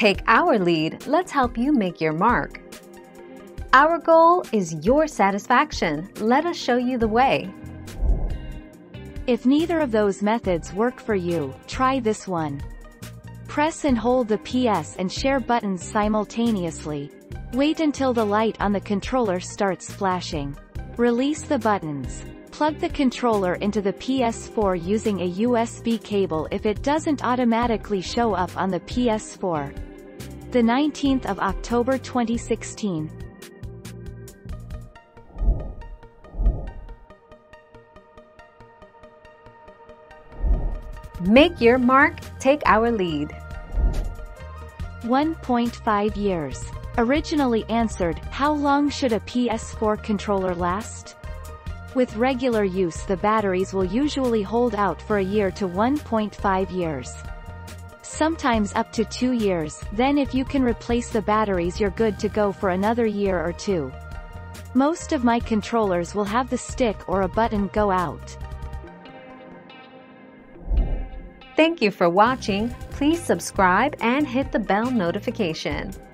Take our lead, let's help you make your mark. Our goal is your satisfaction. Let us show you the way. If neither of those methods work for you, try this one. Press and hold the PS and share buttons simultaneously. Wait until the light on the controller starts flashing. Release the buttons. Plug the controller into the PS4 using a USB cable if it doesn't automatically show up on the PS4. The 19th of October 2016. Make your mark, take our lead. 1.5 years. Originally answered, how long should a PS4 controller last? With regular use, the batteries will usually hold out for a year to 1.5 years. Sometimes up to 2 years, then if you can replace the batteries you're good to go for another year or two. Most of my controllers will have the stick or a button go out. Thank you for watching. Please subscribe and hit the bell notification.